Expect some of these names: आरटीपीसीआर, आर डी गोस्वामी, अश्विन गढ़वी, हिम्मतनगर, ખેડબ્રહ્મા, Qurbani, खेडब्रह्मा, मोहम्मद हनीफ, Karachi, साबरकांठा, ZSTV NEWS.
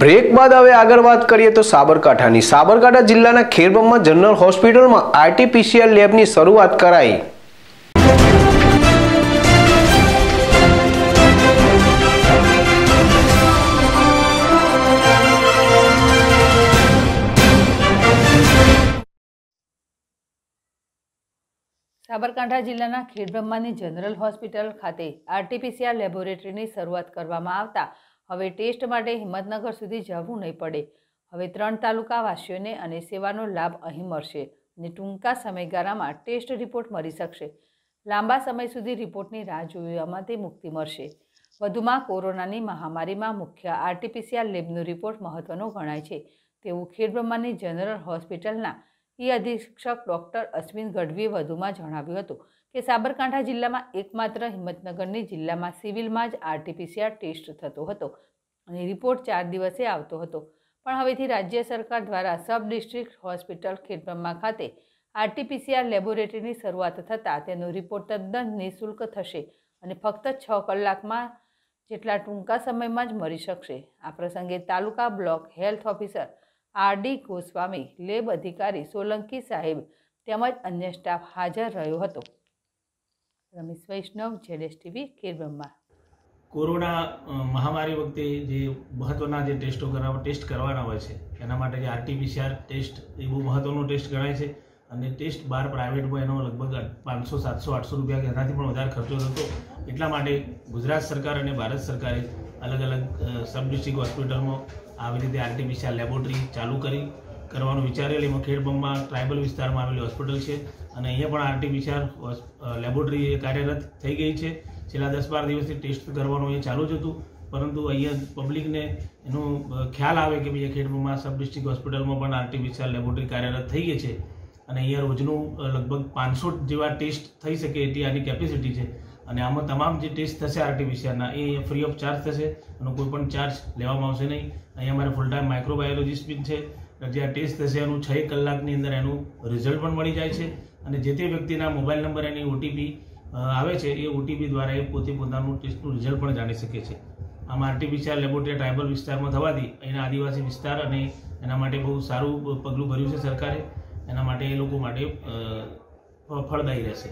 Break बाद हवे आगळ वात करीए तो साबरकांठानी साबरकांठा जिल्लाना खेडब्रह्मा जनरल होस्पिटलमां आरटीपीसीआर लेबनी शरूआत कराई। साबरकांठा जिल्लाना खेडब्रह्मानी जनरल होस्पिटल खाते आरटीपीसीआर लेबोरेटरीनी शरूआत करवामां आवता हवे टेस्ट माटे हिम्मतनगर सुधी जवुं नहीं पड़े। हवे 3 तालुकावासीओने अने सेवानो लाभ अहीं मळशे ने टूंका समयगाळामां टेस्ट रिपोर्ट मळी शकशे। लांबा समय सुधी रिपोर्टनी राह जोवामांथी मुक्ति मळशे। वधुमां कोरोनानी महामारीमां मुख्य आरटीपीसीआर लेबनो रिपोर्ट महत्वनो गणाय छे तेवुं खेडब्रह्मानी जनरल होस्पिटलना ई अधीक्षक डॉक्टर अश्विन गढ़वी वधुमां जणाव्युं हतुं के साबरकांठा जिल्लामां एकमात्र हिम्मतनगरनी जिल्लामां सिविलमां ज आरटीपीसीआर टेस्ट थतो हतो अने रिपोर्ट 4 दिवसे आवतो हतो। पण हवेथी राज्य सरकार द्वारा सब डिस्ट्रिक्ट होस्पिटल खेडब्रह्मा खाते आरटीपीसीआर लेबोरेटरीनी शरूआत थतां तेनो रिपोर्ट तद्दन निःशुल्क थशे अने फक्त 6 कलाकमां जेटला टूंका समयमां ज मळी शकशे। आ प्रसंगे taluka block health officer आर डी गोस्वामी, lab अधिकारी सोलंकी साहेब તેમજ અન્ય સ્ટાફ હાજર રહ્યો હતો। રમેશ વૈષ્ણવ, ZSTV, ખેડબ્રહ્મા। કોરોના મહામારી વખતે જે મહત્વના જે ટેસ્ટ કરવાના હોય છે એના માટે જે આરટીપીસીઆર ટેસ્ટ એ બહુ મહત્વનો ટેસ્ટ ગણાય છે અને ટેસ્ટ બહાર પ્રાઇવેટમાં એનો લગભગ 500-700-800 રૂપિયા કે એનાથી પણ વધારે ખર્ચો થતો। એટલા માટે ગુજરાત સરકાર અને ભારત સરકારે अलग अलग सब डिस्ट्रिक्ट हॉस्पिटल में आ रीते आरटीपीसीआर लेबोरेटरी चालू करवानो विचारेल। एमां खेडब्रह्मा ट्राइबल विस्तार में आवेली हॉस्पिटल है और अहीं पण आरटीपीसीआर लेबोरेटरी कार्यरत थी गई है। छेल्ला 10-12 दिवस टेस्ट करवानुं चालू ज हतुं, परंतु अहीं पब्लिक ने एनो ख्याल आवे कि भाई खेडब्रह्मा सब डिस्ट्रिक्ट हॉस्पिटल में पण आरटीपीसीआर लेबोरेटरी कार्यरत थी गई है और अहीं रोजनू लगभग 500 जेवा टेस्ट थई शके एटली आनी केपेसिटी है। અને આમાં તમામ જે ટેસ્ટ થશે આરટીપીસીઆરના એ ફ્રી ઓફ ચાર્જ થશે અને કોઈ પણ ચાર્જ લેવામાં આવશે નહીં। અહીંયા અમારે ફૂલ ટાઈમ માઇક્રોબાયોલૉજિસ્ટ પણ છે જે આ ટેસ્ટ થશે એનું 6 કલાકની અંદર એનું રિઝલ્ટ પણ મળી જાય છે અને જે તે વ્યક્તિના મોબાઈલ નંબર એની ઓટીપી આવે છે એ ઓટીપી દ્વારા એ પોતે પોતાનું ટેસ્ટનું રિઝલ્ટ પણ જાણી શકે છે। આમાં આરટીપીસીઆર લેબોરેટરી ટ્રાઇબલ વિસ્તારમાં થવાથી એના આદિવાસી વિસ્તાર અને એના માટે બહુ સારું પગલું ભર્યું છે સરકારે, એના માટે એ લોકો માટે ફળદાયી રહેશે।